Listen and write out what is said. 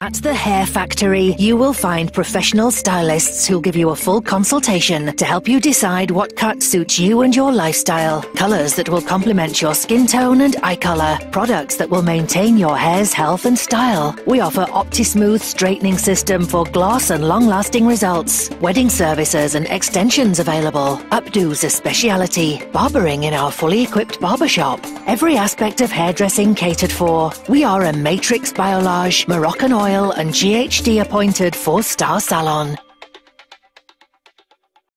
At The Hair Factory, you will find professional stylists who give you a full consultation to help you decide what cut suits you and your lifestyle, colors that will complement your skin tone and eye color, products that will maintain your hair's health and style. We offer OptiSmooth straightening system for gloss and long-lasting results, wedding services and extensions available, updos a speciality, barbering in our fully equipped barbershop, every aspect of hairdressing catered for. We are a Matrix Biolage, Moroccan Oil and GHD appointed 4-star salon.